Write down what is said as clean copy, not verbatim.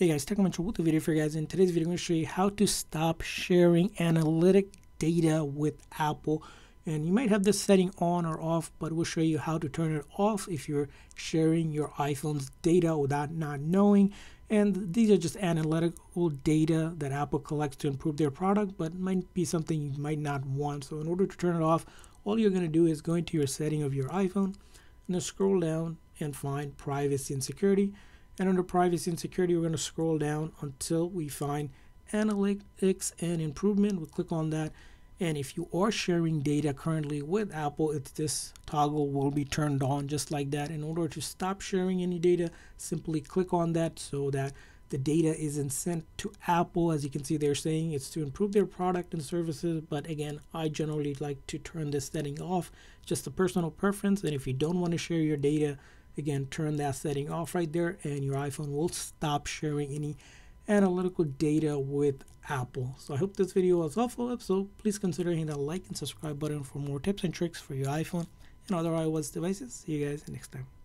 Hey guys, Technomentary with the video for you guys. In today's video, I'm going to show you how to stop sharing analytic data with Apple. And you might have this setting on or off, but we'll show you how to turn it off if you're sharing your iPhone's data without not knowing. And these are just analytical data that Apple collects to improve their product, but might be something you might not want. So in order to turn it off, all you're going to do is go into your setting of your iPhone, and then scroll down and find Privacy and Security. And under Privacy and Security, we're going to scroll down until we find Analytics and Improvement. We'll click on that. And if you are sharing data currently with Apple, this toggle will be turned on just like that. In order to stop sharing any data, simply click on that so that the data isn't sent to Apple. As you can see, they're saying it's to improve their product and services. But again, I generally like to turn this setting off. It's just a personal preference. And if you don't want to share your data, again, turn that setting off right there, and your iPhone will stop sharing any analytical data with Apple. So I hope this video was helpful. If so, please consider hitting that like and subscribe button for more tips and tricks for your iPhone and other iOS devices. See you guys next time.